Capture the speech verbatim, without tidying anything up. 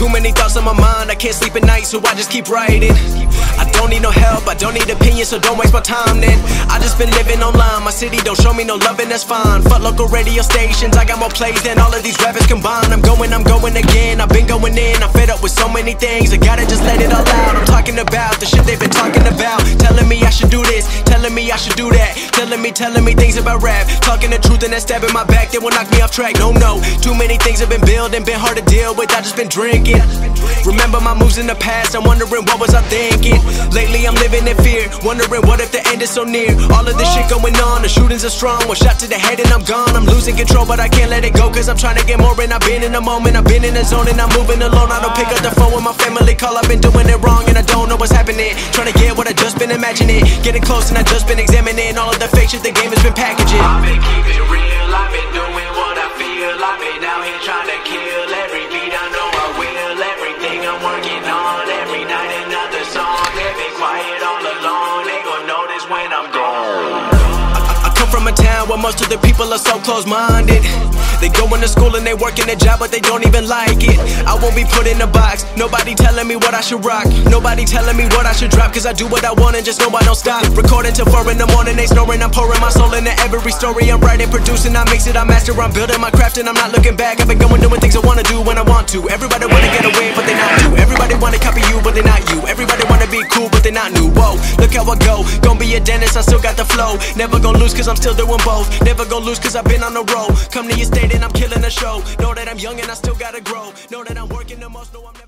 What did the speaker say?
Too many thoughts on my mind, I can't sleep at night, so I just keep writing. I don't need no help, I don't need opinions, so don't waste my time then. I just been living online, my city don't show me no love, and that's fine. Fuck local radio stations, I got more plays than all of these rappers combined. I'm going, I'm going again, I've been going in, I'm fed up with so many things, I gotta just let it all out. I'm talking about the shit they've been talking about, telling me I should do this, telling me I should do that, telling me, telling me things about rap, talking the truth and that stab in my back, they will knock me off track, no, no. Too many things have been building, been hard to deal with, I just been drinking. Remember my moves in the past, I'm wondering what was I thinking. Lately I'm living in fear, wondering what if the end is so near. All of this shit going on, the shootings are strong, one shot to the head and I'm gone. I'm losing control but I can't let it go, cause I'm trying to get more, and I've been in the moment, I've been in the zone, and I'm moving alone. I don't pick up the phone when my family call, I've been doing it wrong and I don't know what's happening. Trying to get what I just been imagining, getting close and I just been examining all of the fake shit the game has been packaging. I've been keeping real, I've been doing what I feel, I've been out here trying to kill every beat I know I will, everything I'm working on, every night another song. They've been quiet all alone, they gon' notice when I'm gone. I, I come from a town where most of the people are so close-minded. They going to school and they working a job, but they don't even like it. I won't be put in a box, nobody telling me what I should rock, nobody telling me what I should drop, cause I do what I want and just know I don't stop. Recording till four in the morning, they snoring, I'm pouring my soul into every story. I'm writing, producing, I mix it, I master, I'm building my craft and I'm not looking back. I've been going doing things I wanna do when I want to. Everybody wanna get away, but they not you. Everybody wanna copy you, but they not you. Everybody wanna be cool, but they not new. Whoa, look how I go, gonna be a dentist, I still got the flow. Never gonna lose cause I'm still doing both, never gonna lose cause I've been on the road. Come to your state and I'm killing the show. Know that I'm young and I still gotta grow. Know that I'm working the most, no I'm never